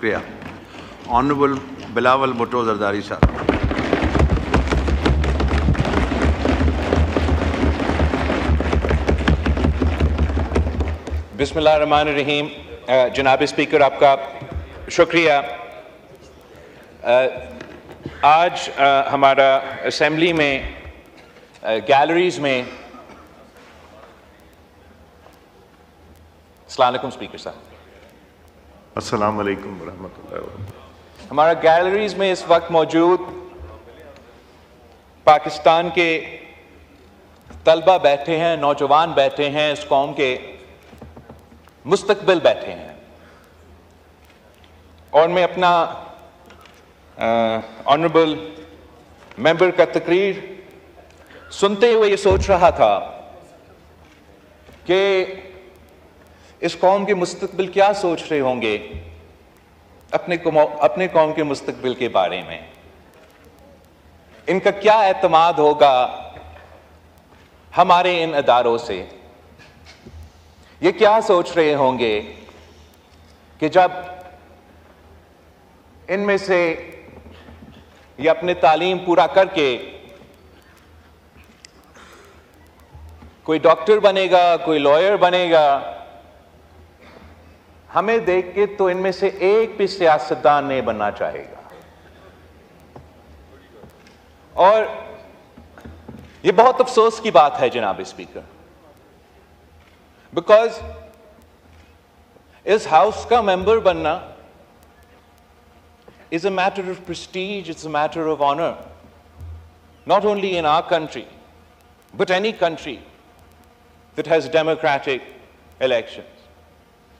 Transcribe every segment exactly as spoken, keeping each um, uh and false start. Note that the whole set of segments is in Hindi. शुक्रिया। ऑनरेबल बिलावल भुट्टो जरदारी साहब। बिस्मिल्लाहिर्रहमानिर्रहीम। जनाब स्पीकर, आपका शुक्रिया। आज हमारा असेंबली में गैलरीज में अस्सलाम वालेकुम स्पीकर साहब। अस्सलाम वालेकुम रहमतुल्लाहि व बरकातहू। हमारा गैलरीज में इस वक्त मौजूद पाकिस्तान के तलबा बैठे हैं, नौजवान बैठे हैं, इस कौम के मुस्तकबिल बैठे हैं। और मैं अपना ऑनरेबल मेंबर का तकरीर सुनते हुए ये सोच रहा था कि इस कौम के मुस्तकबिल क्या सोच रहे होंगे अपने अपने कौम के मुस्तकबिल के बारे में, इनका क्या एतमाद होगा हमारे इन अदारों से, ये क्या सोच रहे होंगे कि जब इनमें से ये अपने तालीम पूरा करके कोई डॉक्टर बनेगा, कोई लॉयर बनेगा, हमें देख के तो इनमें से एक भी सियासतदान नहीं बनना चाहेगा। और यह बहुत अफसोस की बात है जनाब स्पीकर, बिकॉज इस हाउस का मेंबर बनना is a matter of prestige, it's a matter of honour, not only in our country but any country that has democratic election.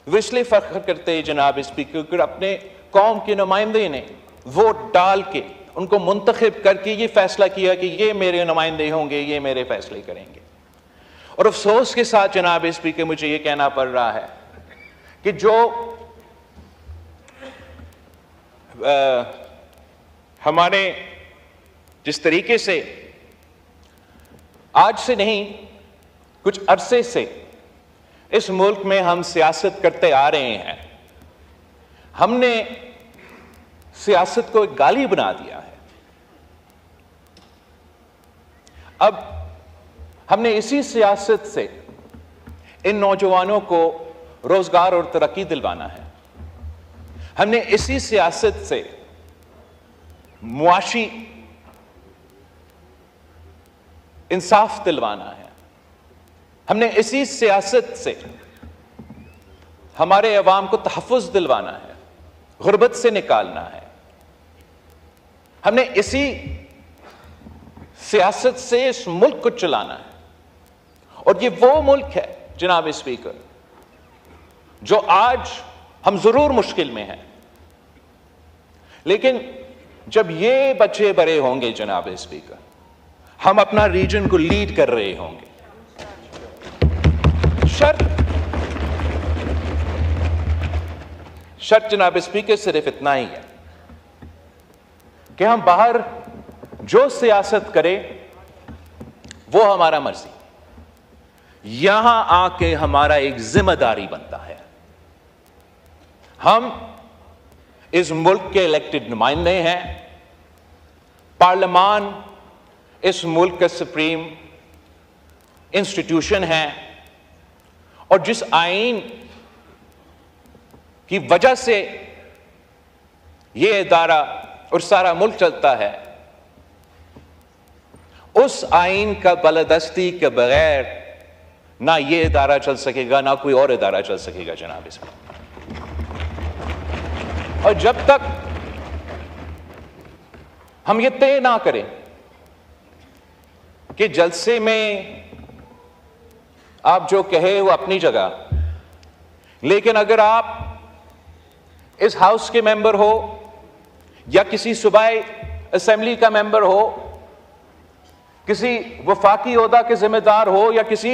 वो इसलिए फख्र करते हैं जनाब स्पीकर, अपने कौम के नुमाइंदे ने वोट डाल के उनको मुंतखब करके ये फैसला किया कि ये मेरे नुमाइंदे होंगे, ये मेरे फैसले करेंगे। और अफसोस के साथ जनाब स्पीकर मुझे ये कहना पड़ रहा है कि जो आ, हमारे जिस तरीके से आज से नहीं कुछ अरसे से इस मुल्क में हम सियासत करते आ रहे हैं, हमने सियासत को एक गाली बना दिया है। अब हमने इसी सियासत से इन नौजवानों को रोजगार और तरक्की दिलवाना है, हमने इसी सियासत से मुआशी इंसाफ दिलवाना है, हमने इसी सियासत से हमारे अवाम को तहफ़्फ़ुज़ दिलवाना है, गुर्बत से निकालना है, हमने इसी सियासत से इस मुल्क को चलाना है। और ये वो मुल्क है जनाब स्पीकर जो आज हम जरूर मुश्किल में हैं, लेकिन जब ये बच्चे बड़े होंगे जनाब स्पीकर, हम अपना रीजन को लीड कर रहे होंगे। शर्त शर्त जनाब स्पीकर सिर्फ इतना ही है कि हम बाहर जो सियासत करें वो हमारा मर्जी, यहां आके हमारा एक जिम्मेदारी बनता है। हम इस मुल्क के इलेक्टेड नुमाइंदे हैं, पार्लियामान इस मुल्क का सुप्रीम इंस्टीट्यूशन है, और जिस आईन की वजह से यह इदारा और सारा मुल्क चलता है, उस आईन का बलदस्ती के बगैर ना यह इदारा चल सकेगा ना कोई और इदारा चल सकेगा जनाब इसमें। और जब तक हम ये तय ना करें कि जलसे में आप जो कहे वो अपनी जगह, लेकिन अगर आप इस हाउस के मेंबर हो या किसी सूबाई असेंबली का मेंबर हो, किसी वफाकी ओहदा के जिम्मेदार हो या किसी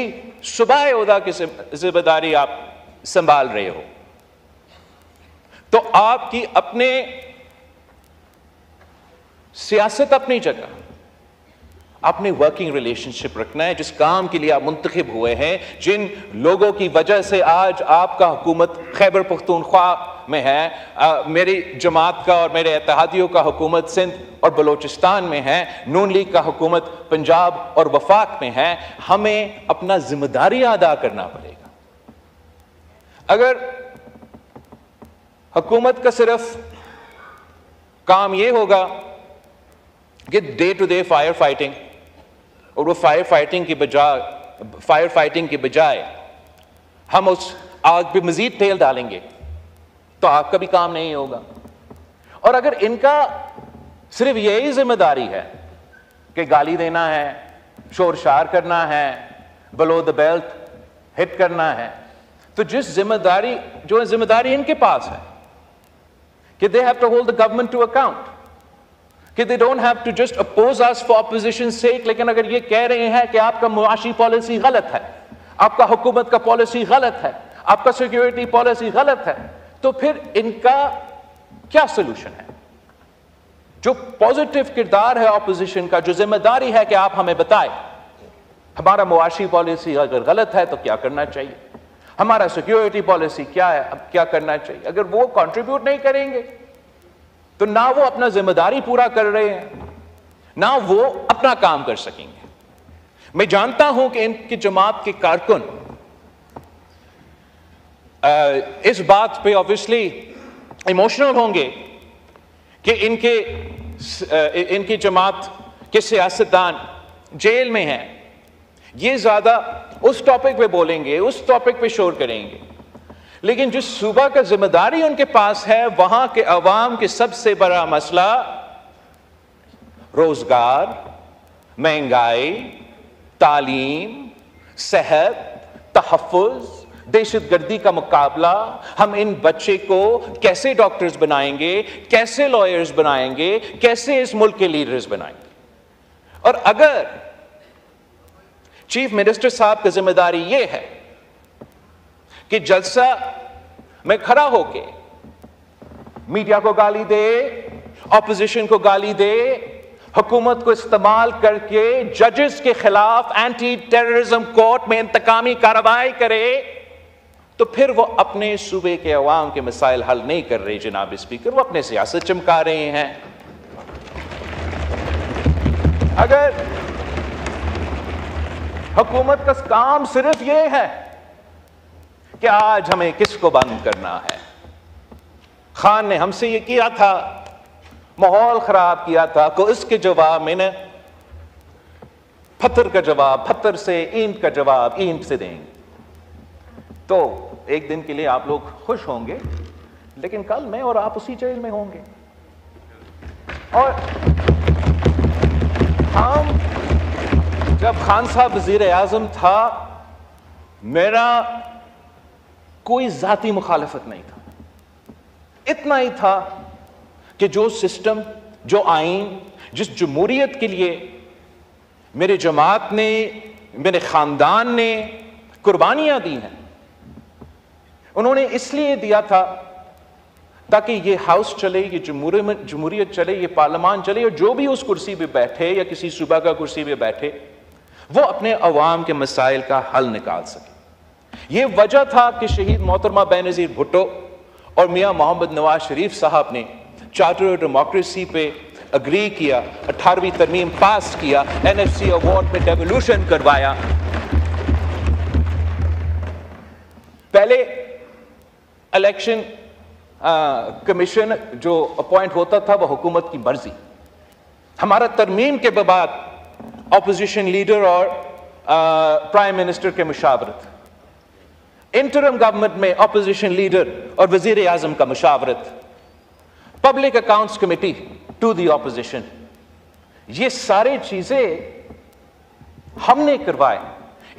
सूबाई ओहदा की जिम्मेदारी आप संभाल रहे हो, तो आपकी अपने सियासत अपनी जगह अपने वर्किंग रिलेशनशिप रखना है, जिस काम के लिए आप मुंतखब हुए हैं, जिन लोगों की वजह से आज आपका हुकूमत खैबर पख्तूनख्वा में है, आ, मेरी जमात का और मेरे इत्तेहादियों का हुकूमत सिंध और बलोचिस्तान में है, नून लीग का हुकूमत पंजाब और वफाक में है। हमें अपना जिम्मेदारी अदा करना पड़ेगा। अगर हुकूमत का सिर्फ काम ये होगा कि day to day fire fighting, और वो फायर फाइटिंग की बजाय फायर फाइटिंग की बजाय हम उस आग पे मजीद तेल डालेंगे, तो आग का भी काम नहीं होगा। और अगर इनका सिर्फ यही जिम्मेदारी है कि गाली देना है, शोर शार करना है, बिलो द बेल्ट हिट करना है, तो जिस जिम्मेदारी जो जिम्मेदारी इनके पास है कि they have to hold the government to account, कि they don't have to just oppose us for opposition sake, लेकिन अगर ये कह रहे हैं कि आपका मुआशी पॉलिसी गलत है, आपका हुकूमत का पॉलिसी गलत है, आपका सिक्योरिटी पॉलिसी गलत है, तो फिर इनका क्या सोल्यूशन है? जो पॉजिटिव किरदार है ऑपोजिशन का, जो जिम्मेदारी है कि आप हमें बताएं हमारा मुआशी पॉलिसी अगर गलत है तो क्या करना चाहिए, हमारा सिक्योरिटी पॉलिसी क्या है, अब क्या करना चाहिए। अगर वो कंट्रीब्यूट नहीं करेंगे तो ना वो अपना जिम्मेदारी पूरा कर रहे हैं, ना वो अपना काम कर सकेंगे। मैं जानता हूं कि इनकी जमात के कारकुन इस बात पे ऑब्वियसली इमोशनल होंगे कि इनके इनकी जमात के सियासतदान जेल में हैं। ये ज्यादा उस टॉपिक पे बोलेंगे, उस टॉपिक पे शोर करेंगे, लेकिन जिस सूबा का जिम्मेदारी उनके पास है, वहां के अवाम के सबसे बड़ा मसला रोजगार, महंगाई, तालीम, सेहत, तहफ़्फ़ुज़, दहशतगर्दी का मुकाबला, हम इन बच्चे को कैसे डॉक्टर्स बनाएंगे, कैसे लॉयर्स बनाएंगे, कैसे इस मुल्क के लीडर्स बनाएंगे। और अगर चीफ मिनिस्टर साहब की जिम्मेदारी यह है कि जलसा में खड़ा होके मीडिया को गाली दे, ऑपोजिशन को गाली दे, हुकूमत को इस्तेमाल करके जजेस के खिलाफ एंटी टेररिज्म कोर्ट में इंतकामी कार्रवाई करे, तो फिर वो अपने सूबे के अवाम के मसाइल हल नहीं कर रहे जनाब स्पीकर, वो अपने सियासत चमका रहे हैं। अगर हुकूमत का काम सिर्फ ये है कि आज हमें किसको बंद करना है, खान ने हमसे ये किया था, माहौल खराब किया था, को इसके जवाब मैंने पत्थर का जवाब पत्थर से, ईंट का जवाब ईंट से देंगे, तो एक दिन के लिए आप लोग खुश होंगे, लेकिन कल मैं और आप उसी जेल में होंगे। और हम जब खान साहब वजीर आजम था, मेरा कोई जाती मुखालफत नहीं था, इतना ही था कि जो सिस्टम, जो आइन, जिस जमहूरियत के लिए मेरे जमात ने, मेरे खानदान ने कुर्बानियां दी हैं, उन्होंने इसलिए दिया था ताकि ये हाउस चले, ये जमहूरियत चले, ये पार्लियामान चले, और जो भी उस कुर्सी पे बैठे या किसी सूबा का कुर्सी पे बैठे, वो अपने अवाम के मसाइल का हल निकाल सके। ये वजह था कि शहीद मोहतरमा बेनज़ीर भुट्टो और मियां मोहम्मद नवाज शरीफ साहब ने चार्टर ऑफ डेमोक्रेसी पे अग्री किया, अठारहवीं तरमीम पास किया, एन एफ सी अवार्ड पे डेवोल्यूशन करवाया। पहले इलेक्शन कमीशन जो अपॉइंट होता था वह हुकूमत की मर्जी, हमारा तरमीम के बाद ऑपोजिशन लीडर और प्राइम मिनिस्टर के मुशावरत, इंटरम गवर्नमेंट में ऑपोजिशन लीडर और वजीर आजम का मुशावरत, public accounts committee to the opposition, ये सारी चीजें हमने करवाए।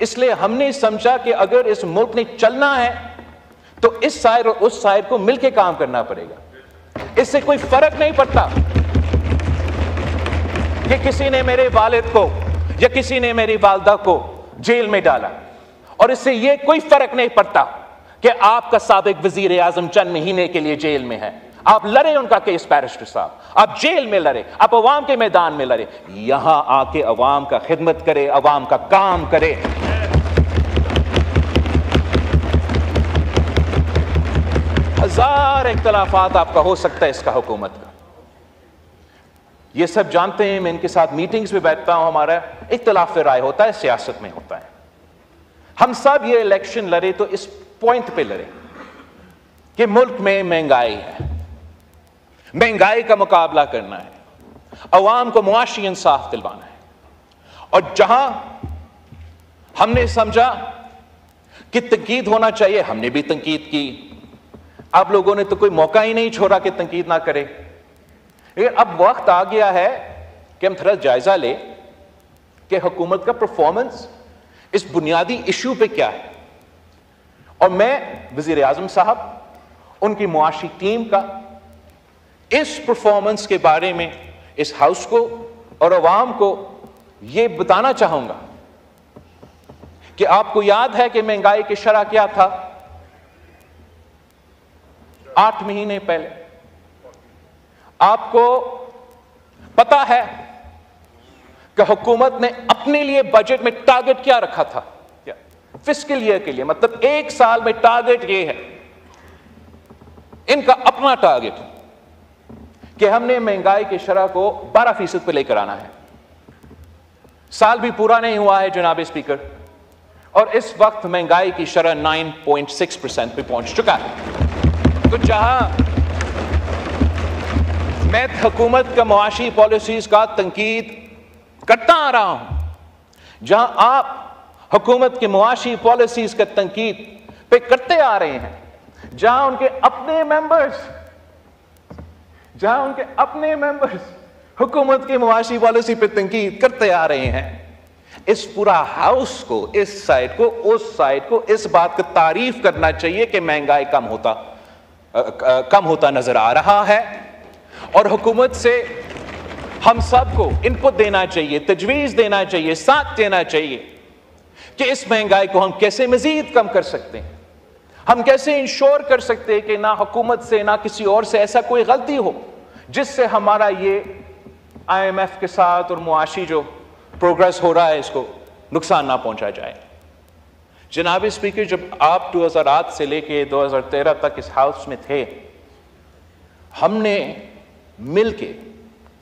इसलिए हमने समझा कि अगर इस मुल्क ने चलना है तो इस साइड और उस साइड को मिलकर काम करना पड़ेगा। इससे कोई फर्क नहीं पड़ता कि किसी ने मेरे वालिद को या किसी ने मेरी वालदा को जेल में डाला, और इससे यह कोई फर्क नहीं पड़ता कि आपका साबिक वजीर आजम चंद महीने के लिए जेल में है, आप लड़े उनका केस बैरिस्टर साहब, आप जेल में लड़े, आप अवाम के मैदान में लड़े, यहां आके अवाम का खिदमत करे, अवाम का काम करे। हजार इख्तलाफात आपका हो सकता है इसका हुकूमत का, ये सब जानते हैं। मैं इनके साथ मीटिंग्स में बैठता हूं, हमारा इख्तलाफ राय होता है, सियासत में होता है। हम सब ये इलेक्शन लड़े तो इस पॉइंट पे लड़े कि मुल्क में महंगाई है, महंगाई का मुकाबला करना है, अवाम को मुआशी इंसाफ दिलवाना है। और जहां हमने समझा कि तंकीद होना चाहिए, हमने भी तंकीद की। आप लोगों ने तो कोई मौका ही नहीं छोड़ा कि तंकीद ना करें। लेकिन अब वक्त आ गया है कि हम थोड़ा जायजा लें कि हुकूमत का परफॉर्मेंस इस बुनियादी इशू पे क्या है। और मैं वजीर आजम साहब, उनकी मुआशी टीम का इस परफॉर्मेंस के बारे में इस हाउस को और अवाम को यह बताना चाहूंगा कि आपको याद है कि महंगाई की शरह क्या था आठ महीने पहले। आपको पता है कि हुकूमत ने अपने लिए बजट में टारगेट क्या रखा था फिस्कल ईयर के लिए, मतलब एक साल में टारगेट ये है इनका अपना टारगेट कि हमने महंगाई की शरह को बारह फीसद पर लेकर आना है। साल भी पूरा नहीं हुआ है जनाब स्पीकर, और इस वक्त महंगाई की शरह नाइन पॉइंट सिक्स परसेंट पर पहुंच चुका है। तो जहां मैं हुकूमत का मुआशी पॉलिसीज का तंकीद करता आ रहा हूं, जहां आप हुकूमत की मुआशी पॉलिसीज का तंकीद पे करते आ रहे हैं, जहां उनके अपने मेंबर्स जहां उनके अपने मेंबर्स हुकूमत की मुआशी पॉलिसी पे तंकीद करते आ रहे हैं, इस पूरा हाउस को, इस साइड को, उस साइड को, इस बात की तारीफ करना चाहिए कि महंगाई कम होता कम होता नजर आ रहा है। और हुकूमत से हम सबको इनपुट देना चाहिए, तजवीज देना चाहिए, साथ देना चाहिए कि इस महंगाई को हम कैसे मजीद कम कर सकते हैं, हम कैसे इंश्योर कर सकते हैं कि ना हुकूमत से ना किसी और से ऐसा कोई गलती हो जिससे हमारा ये आईएमएफ के साथ और मुआशी जो प्रोग्रेस हो रहा है इसको नुकसान ना पहुंचा जाए। जनाब स्पीकर, जब आप दो हज़ार आठ से लेके दो हज़ार तेरह तक इस हाउस में थे, हमने मिलके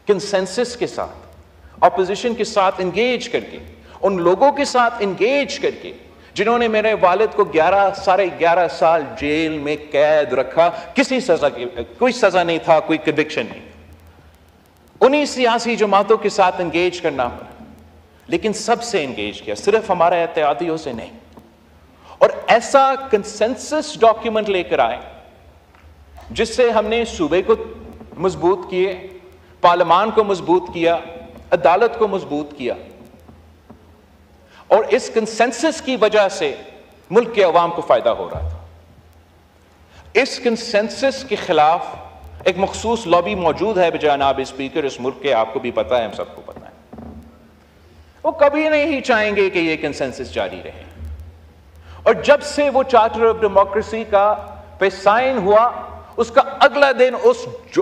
कंसेंसस के साथ, ऑपोजिशन के साथ इंगेज करके, उन लोगों के साथ इंगेज करके जिन्होंने मेरे वालिद को ग्यारह साढ़े ग्यारह साल जेल में कैद रखा, किसी सजा की कोई सजा नहीं था, कोई कन्विक्शन नहीं, उन्हीं सियासी जमातों के साथ इंगेज करना पड़ा, लेकिन सबसे इंगेज किया, सिर्फ हमारा एहतियातियों से नहीं। और ऐसा कंसेंसस डॉक्यूमेंट लेकर आए जिससे हमने सूबे को मजबूत किए, पार्लियामान को मजबूत किया, अदालत को मजबूत किया। और इस कंसेंसस की वजह से मुल्क के अवाम को फायदा हो रहा था। इस कंसेंसस के खिलाफ एक मखसूस लॉबी मौजूद है जनाब स्पीकर इस मुल्क के, आपको भी पता है, हम सबको पता है। वो कभी नहीं चाहेंगे कि ये कंसेंसस जारी रहे। और जब से वो चार्टर ऑफ डेमोक्रेसी का पे साइन हुआ, उसका अगला दिन उस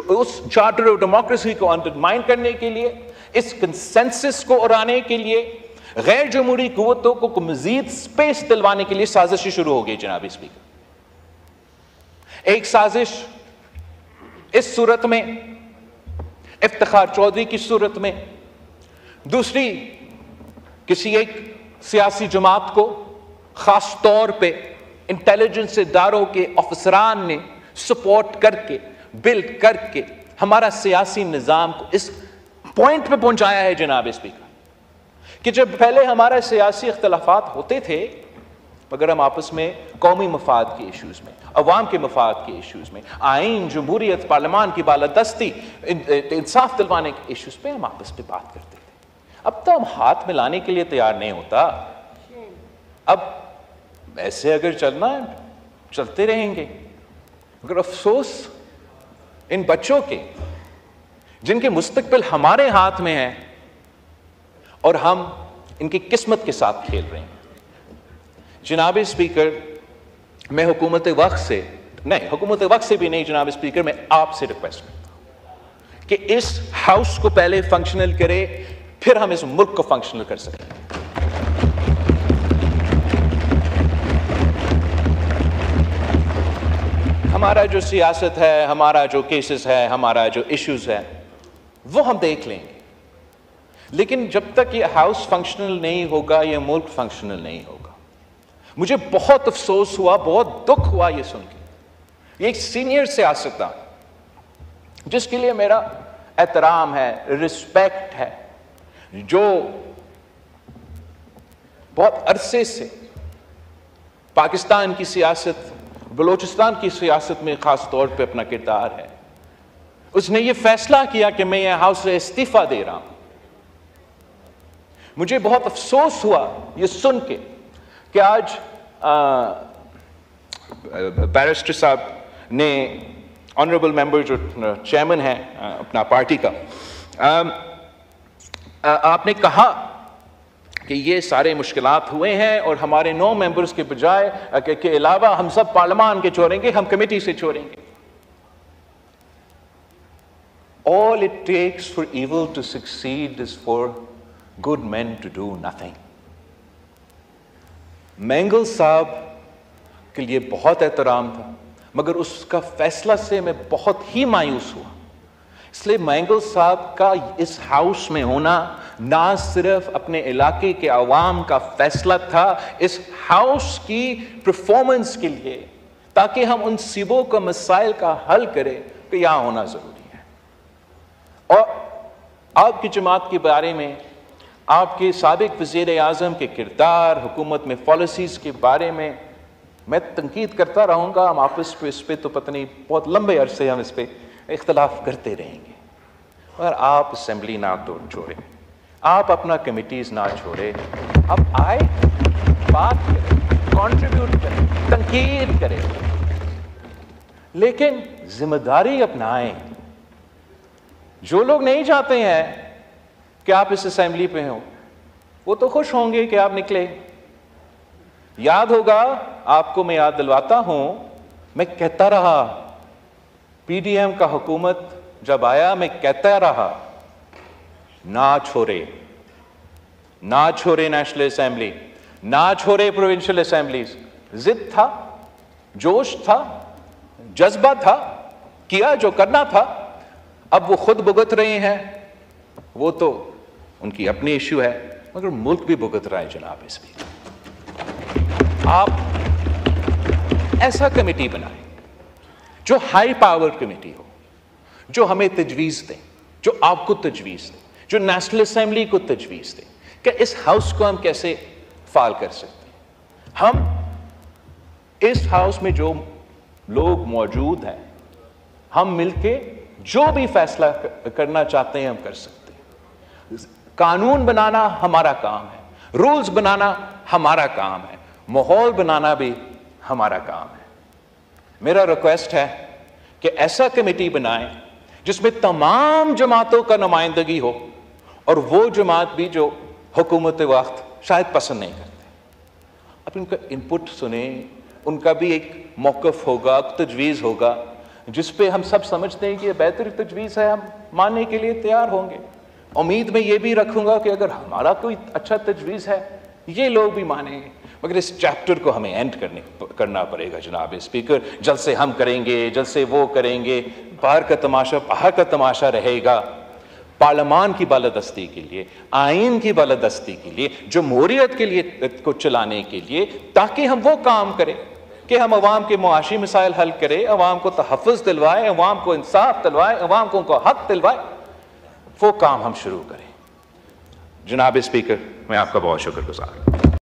उस चार्टर ऑफ डेमोक्रेसी को अंडरमाइन करने के लिए, इस कंसेंसस को उड़ाने के लिए, गैर जमहूरी कुव्वतों को मजीद स्पेस दिलवाने के लिए साजिशें शुरू हो गई। जनाब स्पीकर, एक साजिश इस सूरत में इफ्तिखार चौधरी की सूरत में, दूसरी किसी एक सियासी जमात को, खास तौर पे इंटेलिजेंस इदारों के अफसरान ने सपोर्ट करके, बिल्ड करके हमारा सियासी निजाम को इस पॉइंट पे पहुंचाया है जनाब स्पीकर कि जब पहले हमारे सियासी इख्तलाफात होते थे मगर हम आपस में कौमी मफाद के इशूज़ में, अवाम के मफाद के इशूज़ में, आइन, जमहूरियत, पार्लियामान की बालादस्ती, इंसाफ दिलवाने के इशूज़ पे हम आपस में बात करते थे। अब तो हम हाथ मिलाने के लिए तैयार नहीं होता। अब ऐसे अगर चलना चलते रहेंगे। मगर अफसोस इन बच्चों के जिनके मुस्तकबिल हमारे हाथ में है और हम इनकी किस्मत के साथ खेल रहे हैं। जनाब स्पीकर, मैं हुकूमत वक्त से नहीं, हुकूमत वक्त से भी नहीं। जनाब स्पीकर, मैं आपसे रिक्वेस्ट करता हूं कि इस हाउस को पहले फंक्शनल करे, फिर हम इस मुल्क को फंक्शनल कर सकें। हमारा जो सियासत है, हमारा जो केसेस है, हमारा जो इश्यूज है, वो हम देख लेंगे, लेकिन जब तक ये हाउस फंक्शनल नहीं होगा, ये मुल्क फंक्शनल नहीं होगा। मुझे बहुत अफसोस हुआ, बहुत दुख हुआ ये सुन के, ये एक सीनियर सियासतदान जिसके लिए मेरा एहतराम है, रिस्पेक्ट है, जो बहुत अरसे से पाकिस्तान की सियासत, बलूचिस्तान की सियासत में खास तौर पे अपना किरदार है, उसने ये फैसला किया कि मैं यह हाउस से इस्तीफा दे रहा हूं। मुझे बहुत अफसोस हुआ ये सुन के कि आज बैरिस्टर साहब ने, ऑनरेबल मेंबर जो चेयरमैन हैं अपना पार्टी का, आ, आ, आपने कहा कि ये सारे मुश्किलात हुए हैं और हमारे नौ मेंबर्स के बजाय के, के अलावा हम सब पार्लियामेंट के छोड़ेंगे, हम कमेटी से छोड़ेंगे। All it takes for evil to succeed is for good man to do nothing. Mengal साहब के लिए बहुत एहतराम था, मगर उसका फैसला से मैं बहुत ही मायूस हुआ। इसलिए मैंगल साहब का इस हाउस में होना ना सिर्फ अपने इलाके के अवाम का फैसला था, इस हाउस की परफॉर्मेंस के लिए, ताकि हम उन सिबों का मसाइल का हल करें, कि यहाँ होना ज़रूरी है। और आपकी जमात के बारे में, आपके साबिक वज़ीर आज़म के किरदार, हुकूमत में पॉलिसीज़ के बारे में मैं तंकीद करता रहूँगा। हम आपस में इस पर तो पता नहीं, बहुत लंबे अरसे हम इस पर इख्तलाफ करते रहेंगे। और आप असेंबली ना छोड़े, आप अपना कमिटीज ना छोड़े, आप आए, बात करें, कंट्रीब्यूट करें, तंकीद करें, लेकिन जिम्मेदारी अपनाएं। जो लोग नहीं चाहते हैं कि आप इस असेंबली पे हो, वो तो खुश होंगे कि आप निकले। याद होगा आपको, मैं याद दिलवाता हूं, मैं कहता रहा, पीडीएम का हुकूमत जब आया, मैं कहता रहा, ना छोड़े, ना छोड़े नेशनल असेंबली, ना छोड़े प्रोविंशियल असेंबलीज। जिद था, जोश था, जज्बा था, किया जो करना था। अब वो खुद भुगत रहे हैं, वो तो उनकी अपनी इश्यू है, मगर मुल्क भी भुगत रहा है। जनाब स्पीकर, आप ऐसा कमेटी बनाए जो हाई पावर कमेटी हो, जो हमें तजवीज़ दें, जो आपको तजवीज़ दें, जो नेशनल असम्बली को तजवीज़ दें कि इस हाउस को हम कैसे फाल कर सकते हैं। हम इस हाउस में जो लोग मौजूद हैं, हम मिलके जो भी फैसला करना चाहते हैं हम कर सकते हैं। कानून बनाना हमारा काम है, रूल्स बनाना हमारा काम है, माहौल बनाना भी हमारा काम है। मेरा रिक्वेस्ट है कि ऐसा कमेटी बनाएं जिसमें तमाम जमातों का नुमाइंदगी हो, और वो जमात भी जो हुकूमत वक्त शायद पसंद नहीं करते। अब उनका इनपुट सुने, उनका भी एक मौक़िफ़ होगा, तजवीज़ होगा, जिस पे हम सब समझते हैं कि ये बेहतर तजवीज़ है, हम मानने के लिए तैयार होंगे। उम्मीद में ये भी रखूँगा कि अगर हमारा कोई अच्छा तजवीज़ है, ये लोग भी मानेंगे। मगर इस चैप्टर को हमें एंड करने करना पड़ेगा। जनाब स्पीकर, जल्द से हम करेंगे, जल्द से वो करेंगे, बाहर का तमाशा बाहर का तमाशा रहेगा। पार्लियामान की बालादस्ती के लिए, आइन की बालादस्ती के लिए, जमहूरियत के लिए को चलाने के लिए, ताकि हम वो काम करें कि हम अवाम के मुआशी मसाइल हल करें, अवाम को तहफ़्फ़ुज़ दिलवाएं, अवाम को इंसाफ दिलवाएं, अवाम को उनको हक दिलवाएं। वो काम हम शुरू करें। जनाब स्पीकर, मैं आपका बहुत शुक्रगुजार हूँ।